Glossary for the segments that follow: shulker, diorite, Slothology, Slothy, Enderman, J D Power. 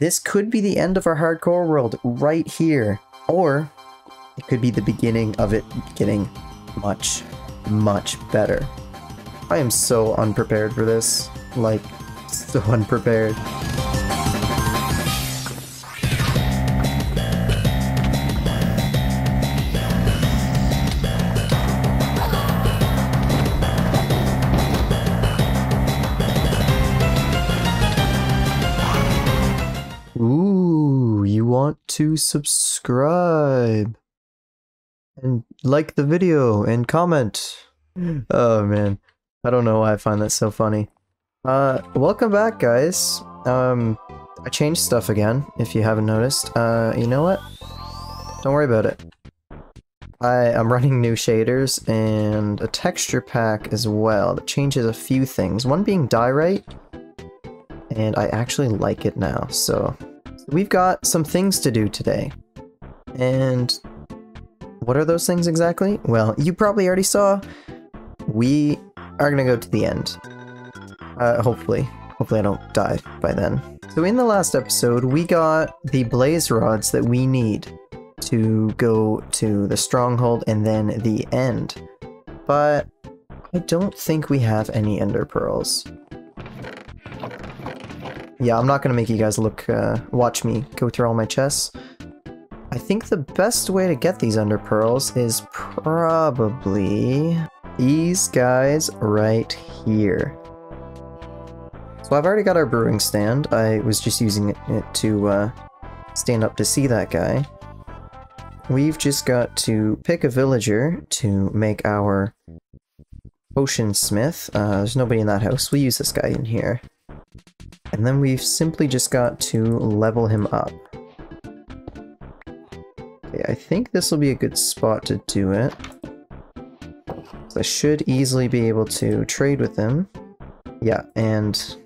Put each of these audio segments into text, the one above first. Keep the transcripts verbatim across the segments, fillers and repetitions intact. this could be the end of our hardcore world right here, or it could be the beginning of it getting much, much better. I am so unprepared for this, like, so unprepared. Ooh, you want to subscribe and like the video and comment. Oh man, I don't know why I find that so funny. Uh, welcome back, guys. Um, I changed stuff again, if you haven't noticed. Uh, you know what? Don't worry about it. I, I'm running new shaders and a texture pack as well that changes a few things. One being diorite, and I actually like it now, so... We've got some things to do today. And... what are those things exactly? Well, you probably already saw. We are gonna go to the end. Uh, hopefully. Hopefully I don't die by then. So in the last episode, we got the blaze rods that we need to go to the stronghold and then the end. But I don't think we have any ender pearls. Yeah, I'm not gonna make you guys look, uh, watch me go through all my chests. I think the best way to get these ender pearls is probably these guys right here. So I've already got our brewing stand. I was just using it to uh, stand up to see that guy. We've just got to pick a villager to make our potion smith. Uh, there's nobody in that house. We use this guy in here. And then we've simply just got to level him up. Okay, I think this will be a good spot to do it. So I should easily be able to trade with him. Yeah, and...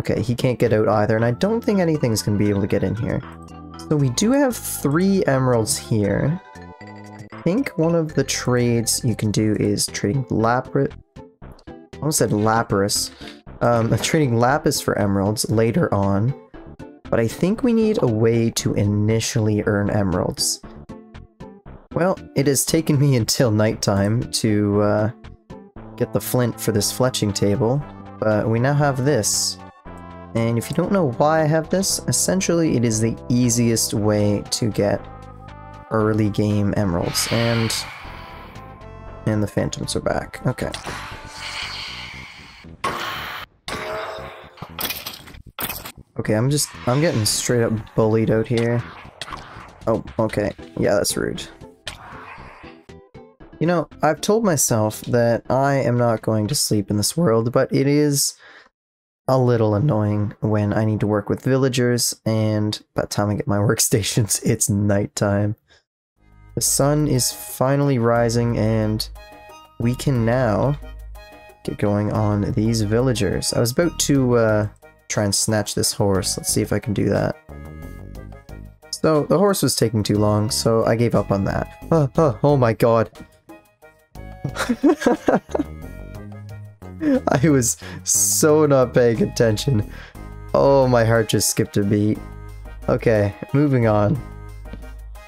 okay, he can't get out either, and I don't think anything's going to be able to get in here. So we do have three emeralds here. I think one of the trades you can do is trading lapis. I almost said lapis. Um, trading lapis for emeralds later on. But I think we need a way to initially earn emeralds. Well, it has taken me until nighttime to... Uh, get the flint for this fletching table, but we now have this. And if you don't know why I have this, essentially it is the easiest way to get early game emeralds. And... and the phantoms are back. Okay. Okay, I'm just... I'm getting straight up bullied out here. Oh, okay. Yeah, that's rude. You know, I've told myself that I am not going to sleep in this world, but it is a little annoying when I need to work with villagers, and by the time I get my workstations, it's nighttime. The sun is finally rising, and we can now get going on these villagers. I was about to uh, try and snatch this horse. Let's see if I can do that. So, the horse was taking too long, so I gave up on that. Uh, uh, oh my god. I was so not paying attention. Oh, my heart just skipped a beat. Okay, moving on.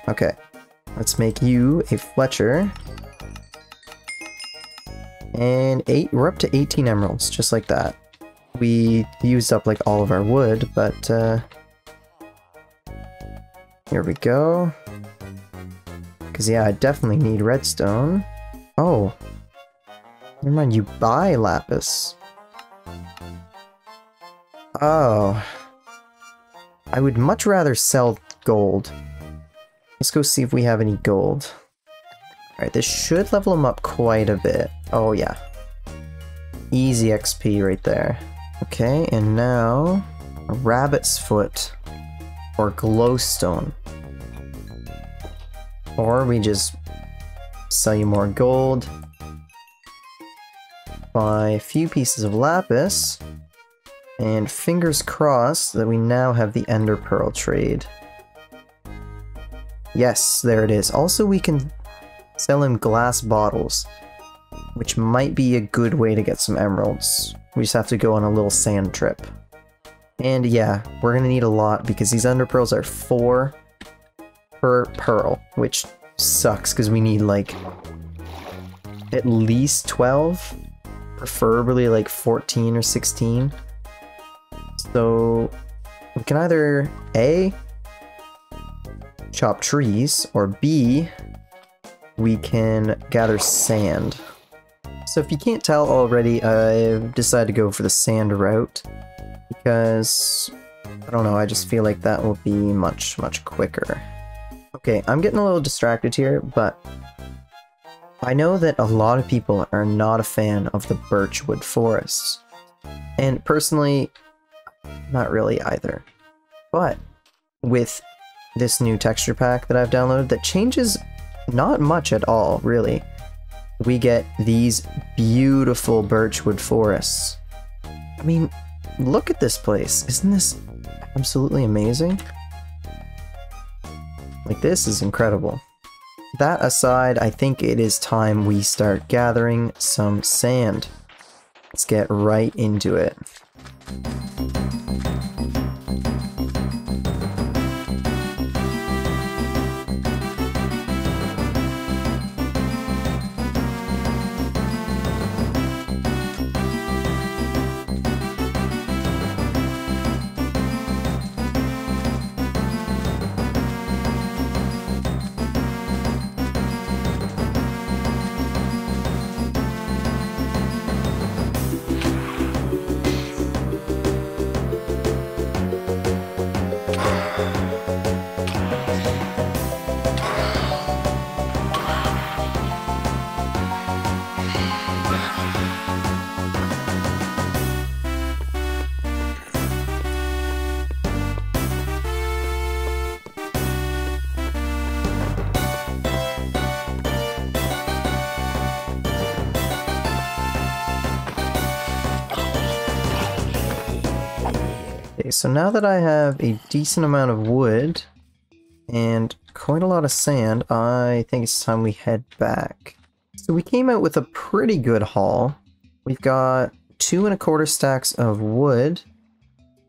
Okay, let's make you a Fletcher. And eight, we're up to eighteen emeralds, just like that. We used up like all of our wood, but uh, here we go. Because yeah, I definitely need redstone. Oh, never mind, you buy lapis. Oh, I would much rather sell gold. Let's go see if we have any gold. Alright, this should level him up quite a bit. Oh yeah, easy X P right there. Okay, and now a rabbit's foot or glowstone, or we just sell you more gold. Buy a few pieces of lapis. And fingers crossed that we now have the ender pearl trade. Yes, there it is. Also, we can sell him glass bottles, which might be a good way to get some emeralds. We just have to go on a little sand trip. And yeah, we're gonna need a lot because these under pearls are four per pearl, which sucks because we need like at least twelve, preferably like fourteen or sixteen. So we can either A, chop trees, or B, we can gather sand. So if you can't tell already, I've decided to go for the sand route because, I don't know, I just feel like that will be much, much quicker. Okay, I'm getting a little distracted here, but I know that a lot of people are not a fan of the birchwood forests. And personally, not really either. But with this new texture pack that I've downloaded that changes not much at all, really, we get these beautiful birchwood forests. I mean, look at this place. Isn't this absolutely amazing? Like, this is incredible. That aside, I think it is time we start gathering some sand. Let's get right into it. So now that I have a decent amount of wood and quite a lot of sand, I think it's time we head back. So we came out with a pretty good haul. We've got two and a quarter stacks of wood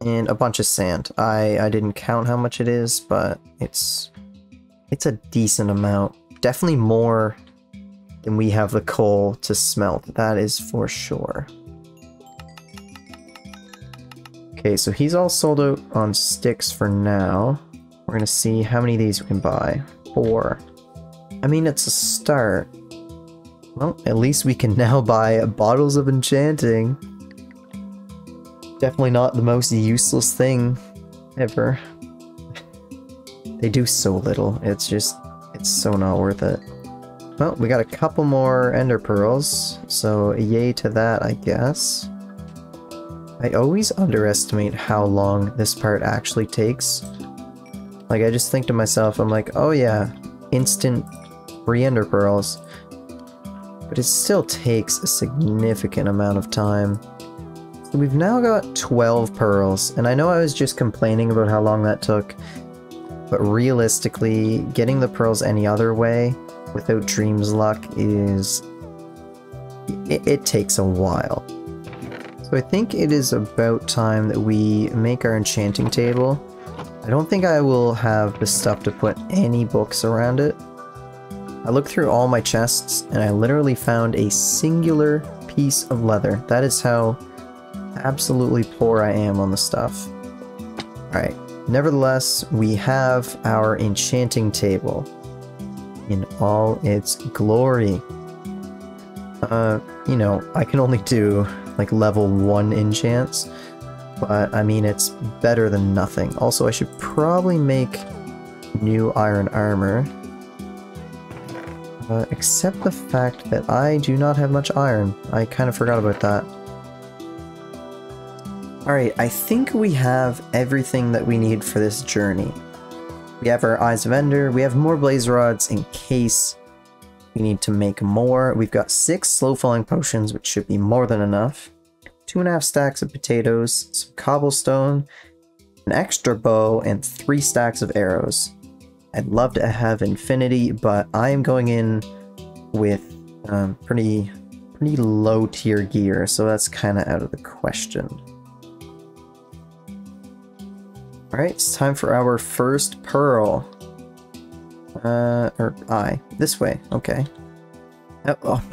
and a bunch of sand. I, I didn't count how much it is, but it's, it's a decent amount. Definitely more than we have the coal to smelt, that is for sure. Okay, so he's all sold out on sticks for now. We're gonna see how many of these we can buy. Four. I mean, it's a start. Well, at least we can now buy bottles of enchanting. Definitely not the most useless thing ever. They do so little. It's just, it's so not worth it. Well, we got a couple more ender pearls, so yay to that, I guess. I always underestimate how long this part actually takes. Like, I just think to myself, I'm like, oh yeah, instant three ender pearls. But it still takes a significant amount of time. So we've now got twelve pearls, and I know I was just complaining about how long that took, but realistically, getting the pearls any other way without Dream's luck is... It, it takes a while. So I think it is about time that we make our enchanting table. I don't think I will have the stuff to put any books around it. I looked through all my chests and I literally found a singular piece of leather. That is how absolutely poor I am on the stuff. Alright, nevertheless, we have our enchanting table in all its glory. Uh, you know, I can only do like level one enchants, but I mean, it's better than nothing. Also, I should probably make new iron armor, uh, except the fact that I do not have much iron. I kind of forgot about that. Alright, I think we have everything that we need for this journey. We have our Eyes of Ender, we have more blaze rods in case we need to make more. We've got six slow-falling potions, which should be more than enough. Two and a half stacks of potatoes, some cobblestone, an extra bow, and three stacks of arrows. I'd love to have infinity, but I am going in with um, pretty, pretty low-tier gear, so that's kind of out of the question. Alright, it's time for our first pearl. Uh, or I. This way, okay. Oh, oh.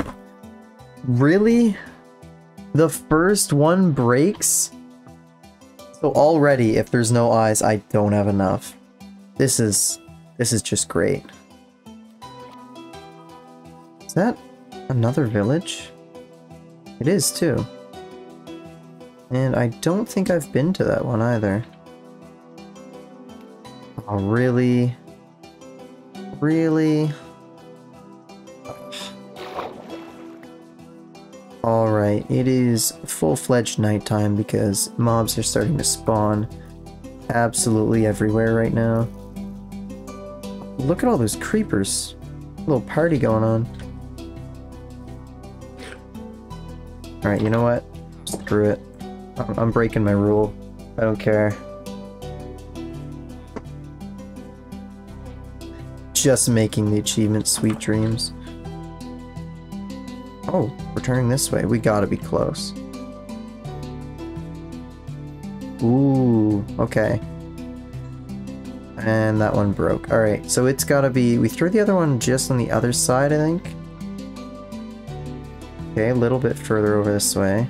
Really? The first one breaks? So already, if there's no eyes, I don't have enough. This is... this is just great. Is that another village? It is, too. And I don't think I've been to that one, either. Oh, really? Really? Alright, it is full-fledged nighttime because mobs are starting to spawn absolutely everywhere right now. Look at all those creepers. Little party going on. Alright, you know what? Screw it. I'm breaking my rule. I don't care. Just making the achievement sweet dreams. Oh, we're turning this way. We gotta be close. Ooh, okay. And that one broke. Alright, so it's gotta be... we threw the other one just on the other side, I think. Okay, a little bit further over this way.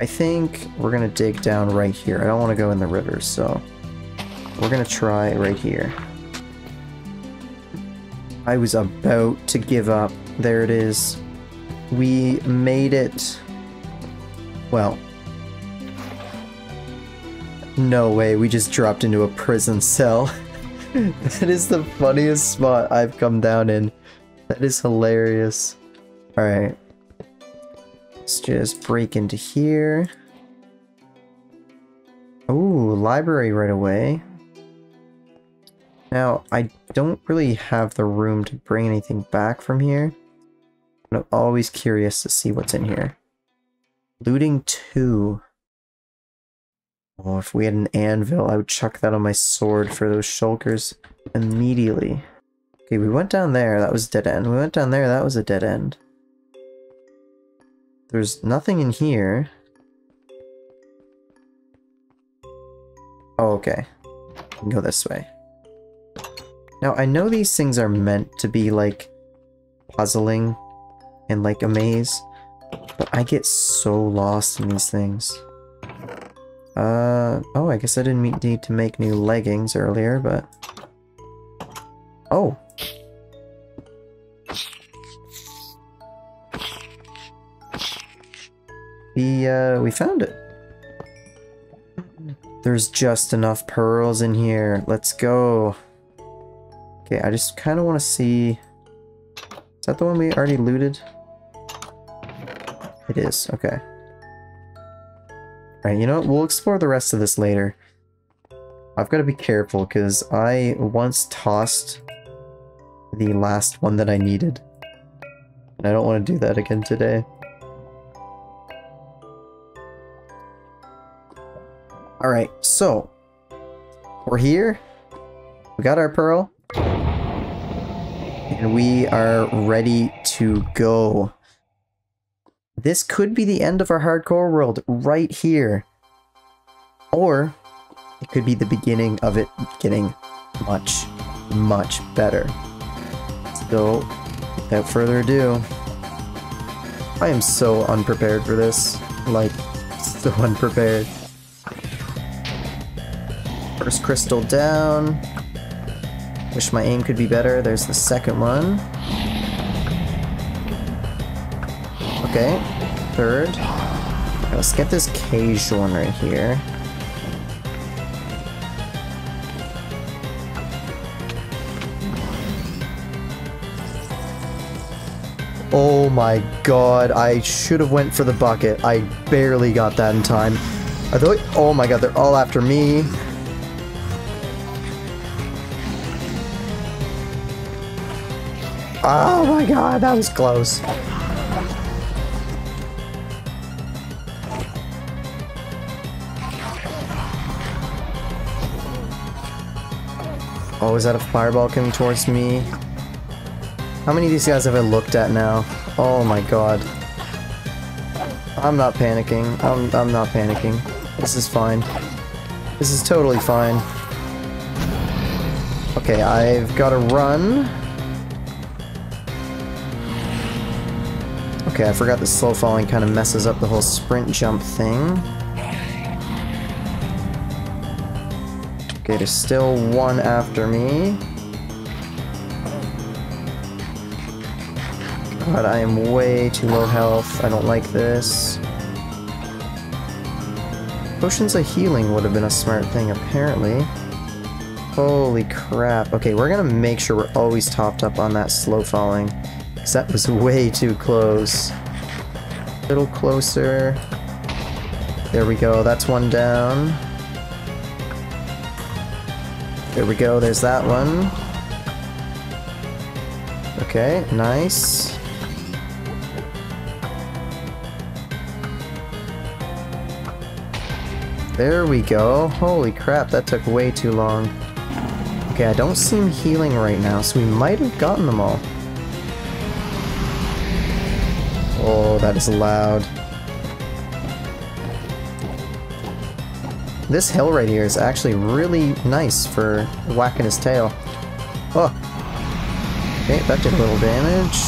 I think we're gonna dig down right here. I don't want to go in the river, so... we're gonna try right here. I was about to give up. There it is. We made it. Well. No way, we just dropped into a prison cell. That is the funniest spot I've come down in. That is hilarious. Alright. Let's just break into here. Ooh, library right away. Now, I don't really have the room to bring anything back from here, but I'm always curious to see what's in here. Looting two. Oh, if we had an anvil, I would chuck that on my sword for those shulkers immediately. Okay, we went down there. That was a dead end. We went down there. That was a dead end. There's nothing in here. Oh, okay. We can go this way. Now, I know these things are meant to be, like, puzzling and, like, a maze, but I get so lost in these things. Uh, oh, I guess I didn't need to make new leggings earlier, but... oh! We, uh, we found it. There's just enough pearls in here. Let's go. Okay, I just kind of want to see... is that the one we already looted? It is, okay. Alright, you know what? We'll explore the rest of this later. I've got to be careful, because I once tossed the last one that I needed. And I don't want to do that again today. Alright, so... we're here. We got our pearl. And we are ready to go. This could be the end of our hardcore world right here. Or it could be the beginning of it getting much, much better. So, without further ado, I am so unprepared for this. Like, so unprepared. First crystal down. Wish my aim could be better. There's the second one. Okay, third. Okay, let's get this cage one right here. Oh my god, I should have went for the bucket. I barely got that in time. I thought, oh my god, they're all after me. Oh my god, that was close. Oh, is that a fireball coming towards me? How many of these guys have I looked at now? Oh my god. I'm not panicking. I'm, I'm not panicking. This is fine. This is totally fine. Okay, I've got to run. Okay, I forgot the slow falling kind of messes up the whole sprint jump thing. Okay, there's still one after me. God, I am way too low health. I don't like this. Potions of healing would have been a smart thing, apparently. Holy crap. Okay, we're gonna make sure we're always topped up on that slow falling. Because that was way too close. A little closer. There we go, that's one down. There we go, there's that one. Okay, nice. There we go. Holy crap, that took way too long. Okay, I don't see him healing right now, so we might have gotten them all. Oh, that is loud. This hill right here is actually really nice for whacking his tail. Oh! Okay, that did a little damage.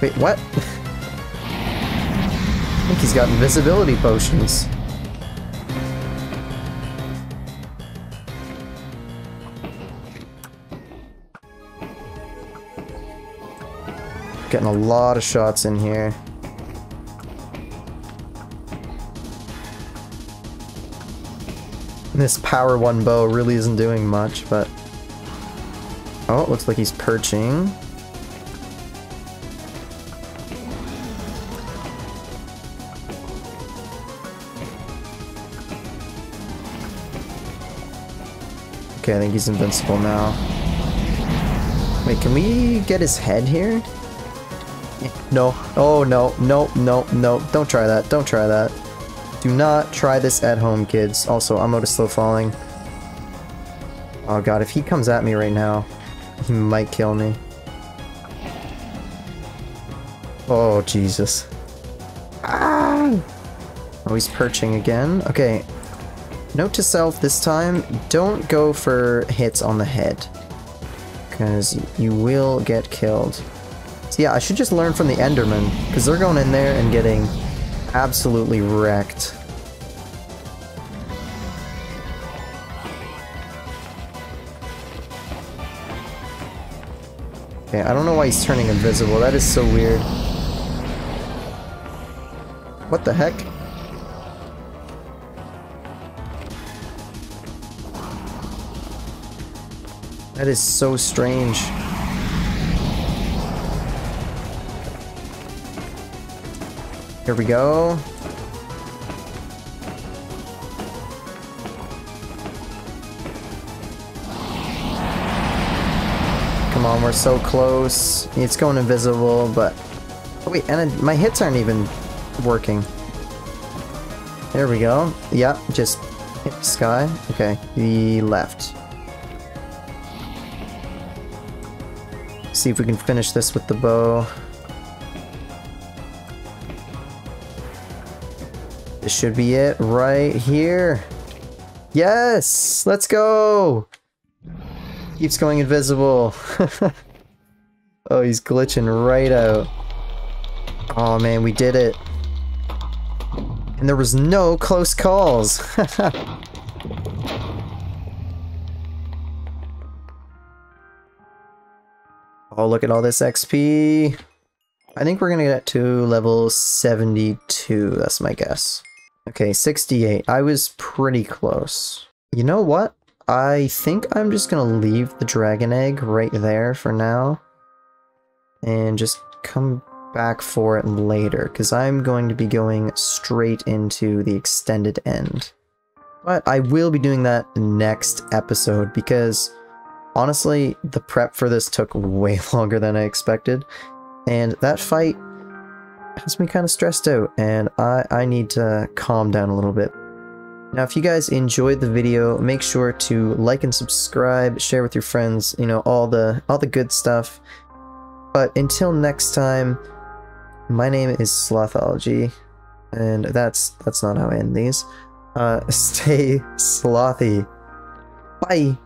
Wait, what? I think he's got invisibility potions. Getting a lot of shots in here. This power one bow really isn't doing much, but... Oh, it looks like he's perching. Okay, I think he's invincible now. Wait, can we get his head here? No. Oh, no. No, no, no. Don't try that. Don't try that. Do not try this at home, kids. Also, I'm out of slow falling. Oh, God. If he comes at me right now, he might kill me. Oh, Jesus. Ah! Oh, he's perching again. Okay. Note to self this time, don't go for hits on the head, because you will get killed. So yeah, I should just learn from the Endermen, because they're going in there and getting absolutely wrecked. Okay, I don't know why he's turning invisible, that is so weird. What the heck? That is so strange. Here we go. Come on, we're so close. It's going invisible, but... Oh, wait, and I, my hits aren't even working. There we go. Yep, yeah, just hit the sky. Okay, the left. See if we can finish this with the bow. This should be it right here. Yes! Let's go! Keeps going invisible. Oh, he's glitching right out. Oh man, we did it. And there was no close calls. Oh, look at all this X P. I think we're gonna get to level seventy-two, that's my guess. Okay, sixty-eight. I was pretty close. You know what? I think I'm just gonna leave the dragon egg right there for now. And just come back for it later, because I'm going to be going straight into the extended end. But I will be doing that next episode, because... honestly, the prep for this took way longer than I expected, and that fight has me kind of stressed out, and I, I need to calm down a little bit. Now, if you guys enjoyed the video, make sure to like and subscribe, share with your friends, you know, all the all the good stuff. But until next time, my name is Slothology, and that's that's not how I end these. Uh, stay slothy. Bye.